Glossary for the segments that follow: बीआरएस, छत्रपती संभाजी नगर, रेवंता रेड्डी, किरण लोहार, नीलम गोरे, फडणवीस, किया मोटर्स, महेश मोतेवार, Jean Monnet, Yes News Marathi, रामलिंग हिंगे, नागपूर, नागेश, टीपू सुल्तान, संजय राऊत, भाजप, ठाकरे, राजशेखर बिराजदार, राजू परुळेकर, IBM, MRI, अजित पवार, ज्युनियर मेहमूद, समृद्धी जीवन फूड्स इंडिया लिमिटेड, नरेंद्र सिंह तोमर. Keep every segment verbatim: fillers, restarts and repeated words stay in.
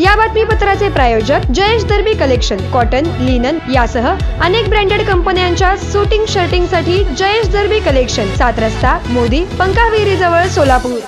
या बातमीपत्राचे प्रायोजक Jayesh Dharbi collection, cotton, linen यासह अनेक ब्रँडेड कंपन्यांच्या शूटिंग शर्टिंगसाठी जयेश धरबी कलेक्शन, सात रस्ता, मोदी, पंकाविहिरीजवळ, सोलापूर।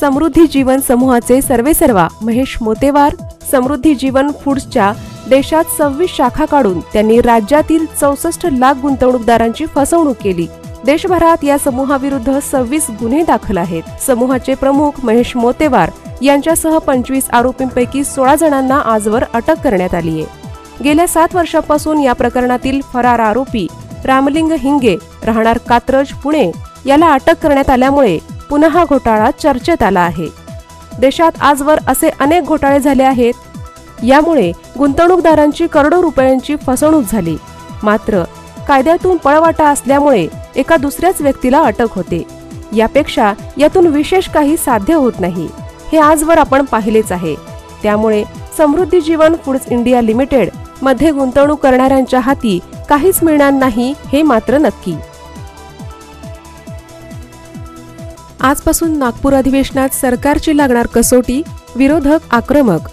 समृद्धी जीवन समूहाचे सर्वेसर्वा महेश मोतेवार समृद्धी जीवन फूड्सच्या देशात सव्वीस शाखा काढून त्यांनी राज्यातील चौसष्ट लाख गुंतवणूकदारांची फसवणूक केली। देशभरात या समूहाविरुद्ध सव्वीस गुन्हे दाखल आहेत। समूहाचे प्रमुख महेश मोतेवार यांच्यासह पंचवीस आरोपींपैकी सोळा जणांना आजवर अटक करण्यात आली आहे। गेल्या सात वर्षापासून या प्रकरणातील फरार आरोपी रामलिंग हिंगे, राहणार कात्रज, पुणे याला अटक करण्यात आल्यामुळे पुन्हा हा घोटाळा चर्चेत आला आहे। देशात आजवर असे अनेक घोटाळे झाले आहेत। यामुळे गुंतवणूकदारांची करोडो रुपयांची फसवणूक झाली, मात्र कायद्यातून पळवाटा असल्यामुळे एका दुसऱ्याच व्यक्तीला अटक होते, यापेक्षा यातून विशेष काही साध्य होत नाही, हे आजवर आपण पाहिलेच आहे। त्यामुळे समृद्धी जीवन फूड्स इंडिया लिमिटेड मध्ये गुंतवणूक करणाऱ्यांच्या हाती काहीच मिळणार नाही, हे मात्र नक्की। आजपासून नागपूर अधिवेशनात सरकारची लागणार कसोटी, विरोधक आक्रमक।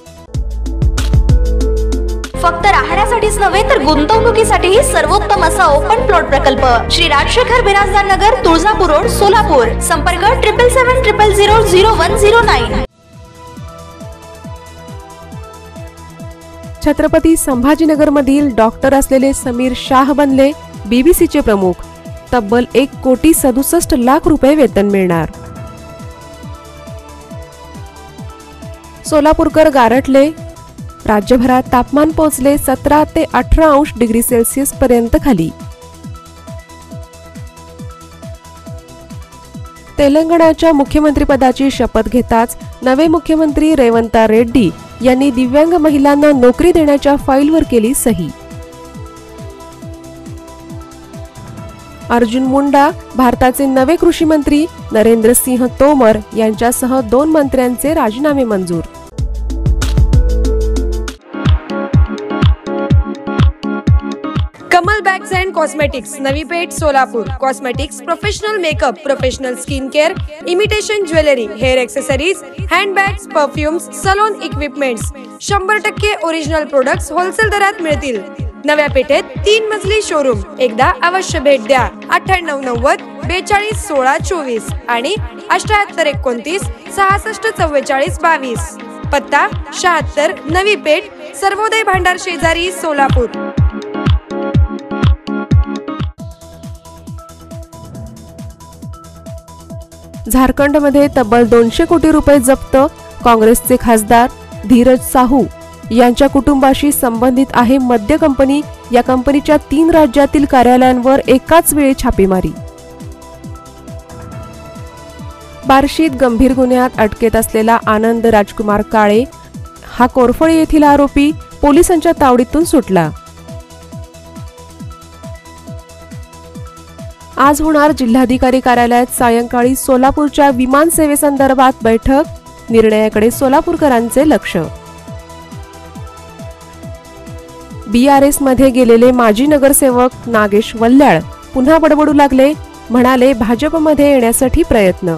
फक्त राहण्यासाठीच नव्हे तर गुंतवणुकीसाठीही सर्वोत्तम असा ओपन प्लॉट प्रकल्प श्री राजशेखर बिराजदार नगर, तुळजापूर रोड, सोलापूर। संपर्क triple seven triple zero zero one zero nine. Chhatrapati Sambhajinagar मधील डॉक्टर असलेले समीर शाह बनले बीबीसीचे प्रमुख। तब्बल एक कोटी सदुसष्ट लाख रुपये वेतन मिळणार। सोलापूरकर गारठले, राज्यभरात तापमान पोहोचले सतरा ते अठरा अंश डिग्री सेल्सिअस पर्यंत खाली। तेलंगणाच्या मुख्यमंत्रीपदाची शपथ घेताच नवे मुख्यमंत्री रेवंता रेड्डी यांनी दिव्यांग महिलांना नोकरी देण्याच्या फाईलवर केली सही। अर्जुन मुंडा भारताचे नवे कृषी मंत्री, नरेंद्र सिंह तोमर यांच्यासह दोन मंत्र्यांचे राजीनामे मंजूर। Kamal bags and cosmetics, Navi Peth, Solapur. Cosmetics, professional makeup, professional skin care, imitation jewellery, hair accessories, handbags, perfumes, salon equipments. शंभर टक्के ओरिजिनल प्रोडक्ट्स होलसेल दरात मिळतील। नव्या पेठेत तीन मजली शोरूम, एकदा अवश्य भेट द्या। अठ्ठ्याण्णव नव्वद बेचाळीस सोळा चोवीस आणि अठ्याहत्तर एकोणतीस सहासष्ट चव्वेचाळीस बावीस। पत्ता शहात्तर नवी पेठ, सर्वोदय भांडार शेजारी, सोलापूर। झारखंडमध्ये तब्बल दोनशे कोटी रुपये जप्त। काँग्रेसचे खासदार धीरज साहू यांच्या कुटुंबाशी संबंधित आहे मद्य कंपनी। या कंपनीच्या तीन राज्यातील कार्यालयांवर एकाच वेळी छापेमारी। बार्शीत गंभीर गुन्ह्यात अटकेत असलेला आनंद राजकुमार काळे हा कोरफळी येथील आरोपी पोलिसांच्या तावडीतून सुटला। आज होणार जिल्हाधिकारी कार्यालयात सायंकाळी सोलापूरच्या विमान सेवेसंदर्भात बैठक। निर्णयाकडे सोलापूरकरांचे लक्ष। बीआरएस मध्ये गेलेले माजी नगरसेवक नागेश वल्याळ पुन्हा बडबडू लागले, म्हणाले भाजपमध्ये येण्यासाठी प्रयत्न।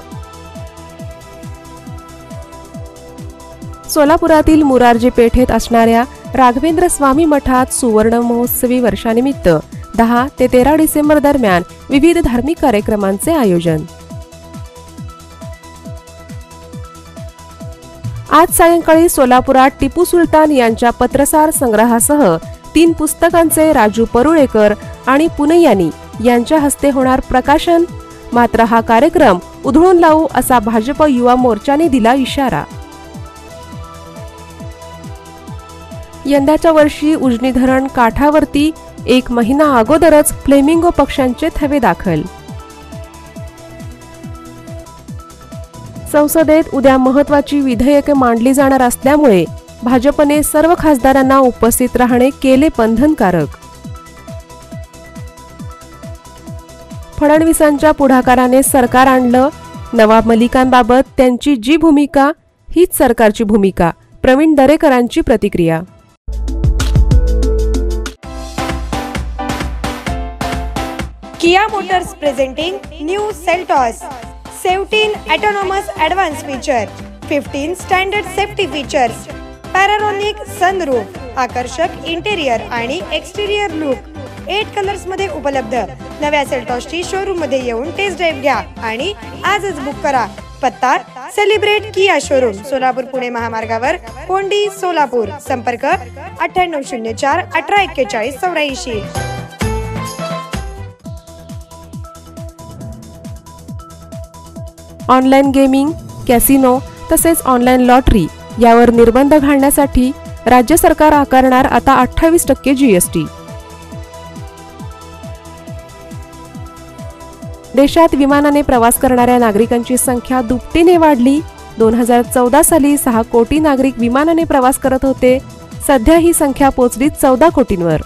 सोलापुरातील मुरारजी पेठेत असणाऱ्या राघवेन्द्र स्वामी मठात सुवर्ण महोत्सवी वर्षानिमित्त दहा ते तेरा डिसेंबर दरम्यान विविध धार्मिक कार्यक्रमांचे आयोजन। आज सायंकाळी सोलापुरात टीपू सुल्तान यांच्या पत्रसार संग्रहासह तीन पुस्तकांचे राजू परुळेकर आणि पुनयानी यांच्या हस्ते होणार प्रकाशन। मात्र हा कार्यक्रम उधळून लावू असा भाजप युवा मोर्चाने दिला इशारा। यंदाच्या वर्षी उजनी धरण काठावरती एक महिना अगोदरच फ्लेमिंगो पक्ष्यांचे थवे दाखल। संसदेत उद्या महत्वाची विधेयके मांडली जाणार असल्यामुळे भाजपने सर्व खासदारांना उपस्थित राहणे केले बंधनकारक। फडणवीसांच्या पुढाकाराने सरकार आणलं। नवाब मलिकांबाबत त्यांची जी भूमिका हीच सरकारची भूमिका, प्रवीण दरेकरांची प्रतिक्रिया। किया मोटर्स presenting new Seltos seventeen autonomous advance feature. पंद्रह standard safety features, panoramic sunroof, आकर्षक इंटेरियर आणि एक्सटीरियर लुक, एट कलर्स मध्ये उपलब्ध. नव्या सेल्टॉसची शोरूम मध्ये येऊन टेस्ट ड्राइव्ह घ्या आणि आजच बुक करा. पत्ता सेलिब्रेट किया शोरूम, सोलापूर पुणे महामार्गावर, कोंडी, सोलापूर. संपर्क अठ्ठ्याण्णव शून्य चार अठरा एक्केचाळीस चौऱ्याऐंशी. ऑनलाईन गेमिंग, कॅसिनो तसेच ऑनलाईन लॉटरी यावर निर्बंध घालण्यासाठी राज्य सरकार आकारणार आता अठ्ठावीस टक्के जीएसटी. देशात विमानाने प्रवास करणाऱ्या नागरिकांची संख्या दुपटीने वाढली. दोन हजार चौदा साली सहा कोटी नागरिक विमानाने प्रवास करत होते. सध्या ही संख्या पोहोचली चौदा कोटींवर.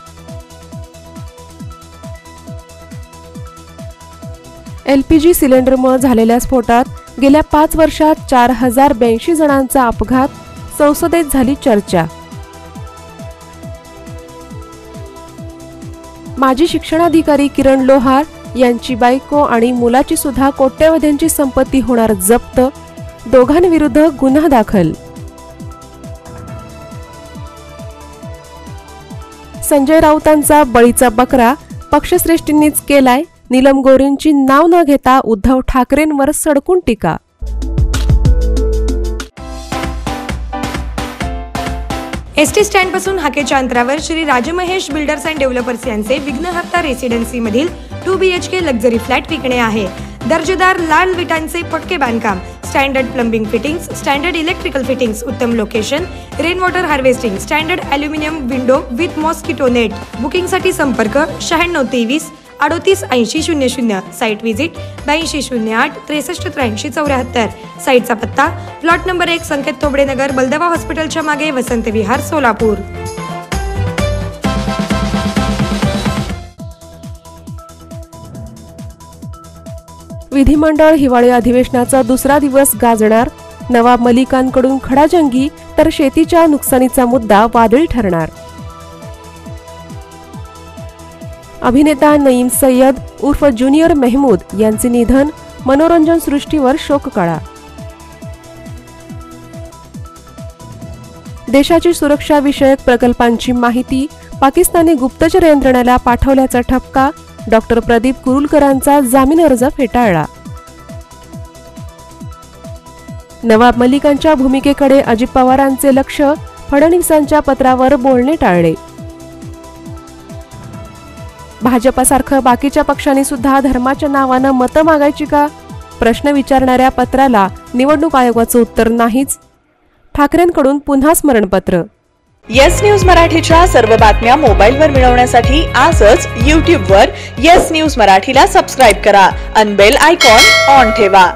एलपीजी सिलेंडरमुळे झालेल्या स्फोटात गेल्या पाच वर्षात चार हजार ब्याऐंशी जणांचा अपघात, संसदेत झाली चर्चा. माजी शिक्षणाधिकारी किरण लोहार यांची बायको आणि मुलाची सुद्धा कोट्यवधींची संपत्ती होणार जप्त, दोघांविरुद्ध गुन्हा दाखल. संजय राऊतांचा बळीचा बकरा पक्षश्रेष्ठींनीच केलाय. नीलम गोरेंची नाव न घेता उद्धव ठाकरेंवर सडकून टीका. एसटी स्टँड पासून हाकेच्या अंतरावर Shri Rajmahesh builders and developers यांचे विघ्नहर्ता रेसिडेन्सी मधील टू बीएचके लक्झरी फ्लॅट विकणे आहे. दर्जेदार लाल विटांचे पक्के बांधकाम, standard plumbing fittings, standard electrical fittings, उत्तम location, rain water harvesting, standard aluminium window with mosquito net. बुकिंगसाठी संपर्क शहाण्णव तेवीस अडोतीस ऐंशी शून्य शून्य. साइट विजिट ब्याऐंशी शून्य आठ त्रेसष्ट त्र्याऐंशी चौऱ्याहत्तर. साइटचा पत्ता प्लॉट नंबर एक, संकेत तोबडे नगर, बलदवा हॉस्पिटलच्या मागे, वसंत विहार, सोलापूर. विधिमंडळ हिवाळी अधिवेशनाचा दुसरा दिवस गाजणार. नवाब मलिकांकडून खडाजंगी तर शेतीच्या नुकसानीचा मुद्दा वादळी ठरणार. अभिनेता नईम सैयद उर्फ ज्युनियर मेहमूद यांचे निधन, मनोरंजन सृष्टीवर शोककळा. देशाची सुरक्षाविषयक प्रकल्पांची माहिती पाकिस्तानी गुप्तचर यंत्रणेला पाठवल्याचा ठपका, डॉ. प्रदीप कुरुलकरांचा जामीन अर्ज फेटाळला. नवाब मलिकांच्या भूमिकेकडे अजित पवारांचे लक्ष, फडणवीसांच्या पत्रावर बोलणे टाळले. भाजपासारखं बाकीच्या पक्षांनी सुद्धा धर्माच्या नावानं मतं मागायची का? प्रश्न विचारणाऱ्या पत्राला निवडणूक आयोगाचं उत्तर नाहीच. ठाकरेंकडून पुन्हा स्मरणपत्र. येस न्यूज मराठीच्या सर्व बातम्या मोबाईलवर मिळवण्यासाठी आजच यूट्यूबवर येस न्यूज मराठीला सबस्क्राईब करा. अनबेल आयकॉन ऑन ठेवा.